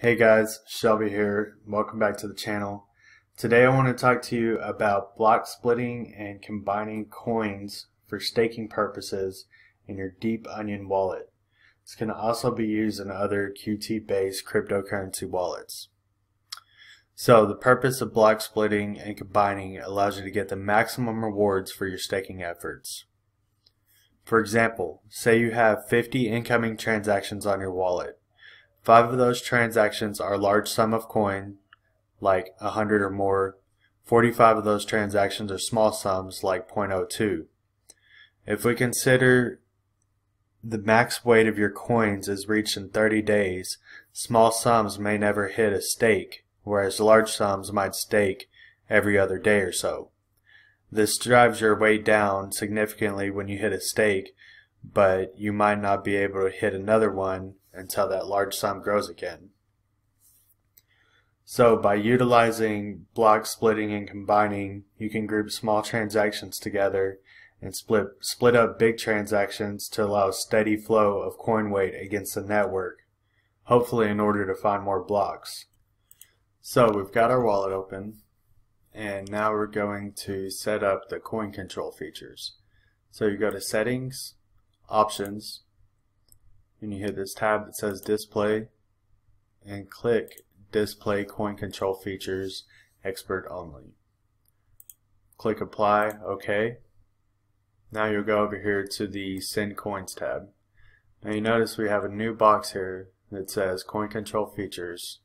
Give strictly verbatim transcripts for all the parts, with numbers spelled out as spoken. Hey guys, Shelby here. Welcome back to the channel. Today I want to talk to you about block splitting and combining coins for staking purposes in your Deep Onion wallet. This can also be used in other Q T based cryptocurrency wallets. So the purpose of block splitting and combining allows you to get the maximum rewards for your staking efforts. For example, say you have fifty incoming transactions on your wallet. Five of those transactions are large sum of coin, like one hundred or more. forty-five of those transactions are small sums, like zero point zero two. If we consider the max weight of your coins is reached in thirty days, small sums may never hit a stake, whereas large sums might stake every other day or so. This drives your weight down significantly when you hit a stake, but you might not be able to hit another one until that large sum grows again. So by utilizing block splitting and combining, you can group small transactions together and split, split up big transactions to allow a steady flow of coin weight against the network, hopefully in order to find more blocks. So we've got our wallet open, and now we're going to set up the coin control features. So you go to Settings, Options, and you hit this tab that says Display, and click Display Coin Control Features Expert Only. Click Apply, OK. Now you'll go over here to the Send Coins tab. Now you notice we have a new box here that says Coin Control Features.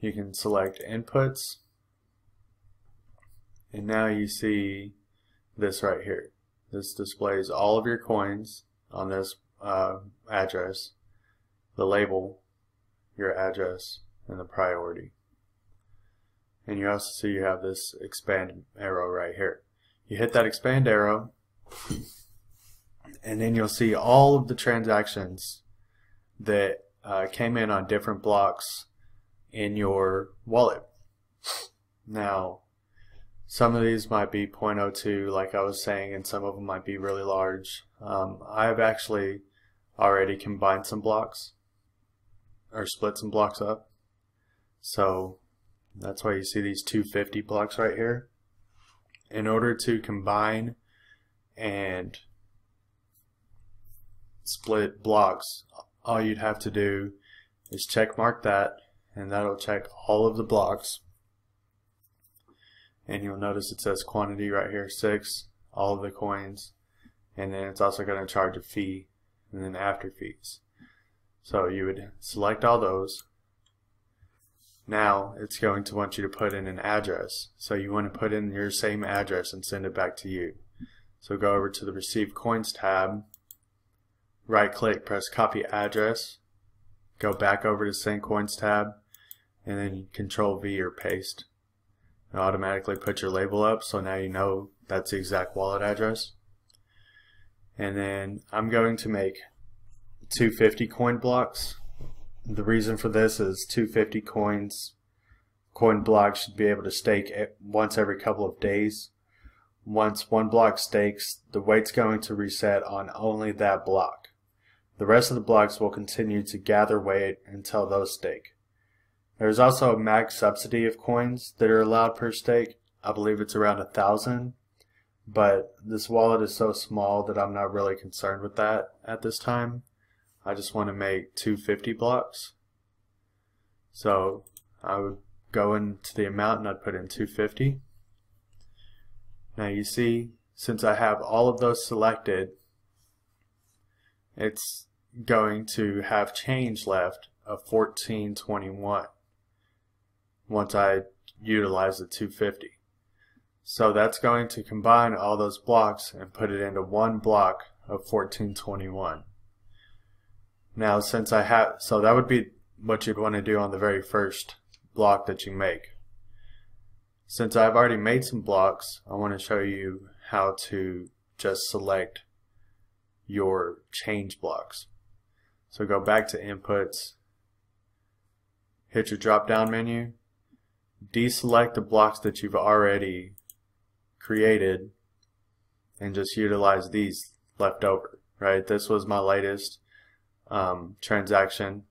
You can select Inputs, and now you see this right here. This displays all of your coins on this uh, address, the label, your address, and the priority. And you also see you have this expand arrow right here. You hit that expand arrow, and then you'll see all of the transactions that uh, came in on different blocks in your wallet. Now, some of these might be zero point zero two, like I was saying, and some of them might be really large. Um, I've actually already combined some blocks, or split some blocks up. So that's why you see these two fifty blocks right here. In order to combine and split blocks, all you'd have to do is check mark that, and that'll check all of the blocks. And you'll notice it says quantity right here, six, all of the coins, and then it's also going to charge a fee, and then after fees. So you would select all those. Now it's going to want you to put in an address. So you want to put in your same address and send it back to you. So go over to the Receive Coins tab, right click, press Copy Address, go back over to Send Coins tab, and then Control V or paste. It'll automatically put your label up, so now you know that's the exact wallet address. And then I'm going to make two fifty coin blocks. The reason for this is two fifty coins coin blocks should be able to stake once every couple of days. Once one block stakes, the weight's going to reset on only that block. The rest of the blocks will continue to gather weight until those stake. There's also a max subsidy of coins that are allowed per stake. I believe it's around a thousand, but this wallet is so small that I'm not really concerned with that at this time. I just want to make two fifty blocks. So I would go into the amount and I'd put in two fifty. Now you see, since I have all of those selected, it's going to have change left of fourteen twenty-one. Once I utilize the two fifty. So that's going to combine all those blocks and put it into one block of fourteen twenty-one. Now since I have, so that would be what you'd want to do on the very first block that you make. Since I've already made some blocks, I want to show you how to just select your change blocks. So go back to Inputs, hit your drop down menu, deselect the blocks that you've already created, and just utilize these left over, right? This was my latest um, transaction.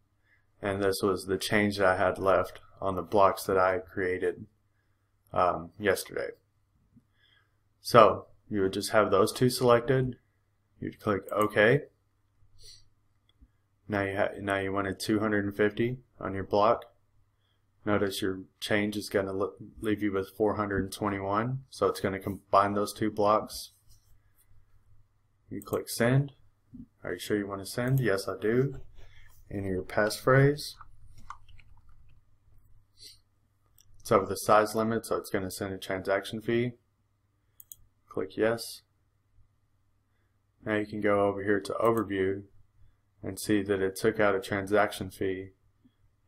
and this was the change that I had left on the blocks that I created um, yesterday. So you would just have those two selected, you'd click OK. Now you, ha now you wanted two hundred fifty on your block. Notice your change is going to leave you with four hundred twenty-one, so it's going to combine those two blocks. You click send. Are you sure you want to send? Yes, I do. Enter your passphrase. It's over the size limit, so it's going to send a transaction fee. Click yes. Now you can go over here to overview and see that it took out a transaction fee,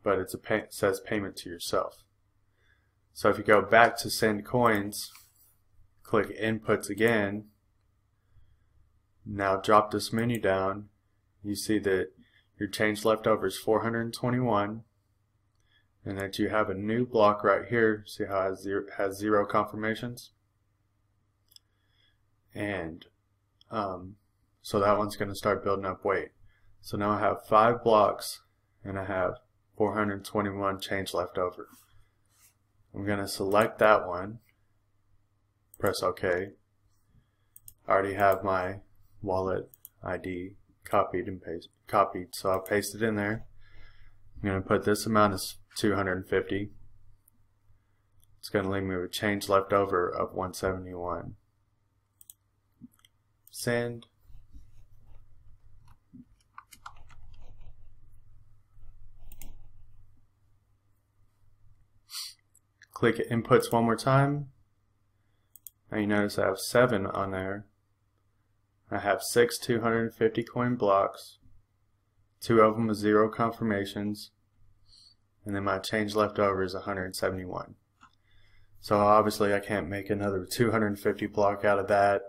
but it's a pay, it says payment to yourself. So if you go back to send coins, click inputs again, now drop this menu down, you see that your change left over is four hundred twenty-one, and that you have a new block right here. See how it has zero, has zero confirmations? And um, so that one's going to start building up weight. So now I have five blocks and I have four hundred twenty-one change left over. I'm going to select that one, press OK. I already have my wallet I D copied and paste, copied, so I'll paste it in there. I'm going to put this amount as two hundred fifty. It's going to leave me with change left over of one seventy-one. Send. Click inputs one more time. Now you notice I have seven on there. I have six two hundred fifty coin blocks, two of them with zero confirmations, and then my change left over is one hundred seventy-one. So obviously I can't make another two hundred fifty block out of that,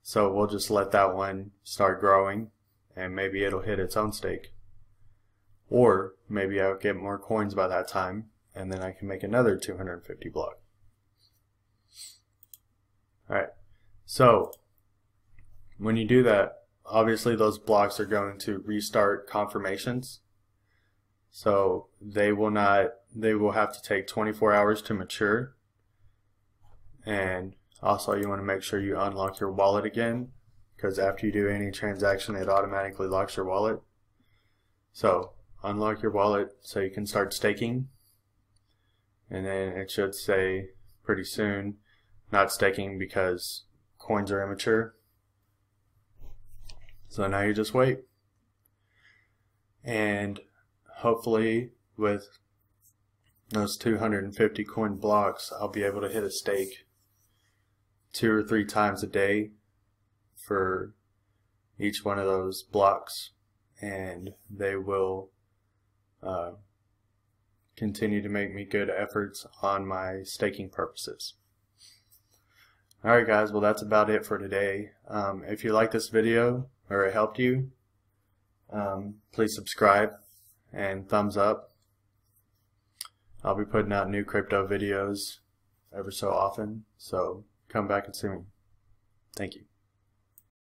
so we'll just let that one start growing and maybe it'll hit its own stake. Or maybe I'll get more coins by that time, and then I can make another two hundred fifty block. Alright, so when you do that, obviously those blocks are going to restart confirmations. So they will not, they will have to take twenty-four hours to mature. And also you want to make sure you unlock your wallet again, because after you do any transaction it automatically locks your wallet. So unlock your wallet so you can start staking. And then it should say pretty soon, not staking because coins are immature. So now you just wait. And hopefully with those two hundred fifty coin blocks, I'll be able to hit a stake two or three times a day for each one of those blocks. And they will uh, continue to make me good efforts on my staking purposes. Alright guys, well that's about it for today. Um, if you like this video or it helped you, um, please subscribe and thumbs up. I'll be putting out new crypto videos ever so often, so come back and see me. Thank you.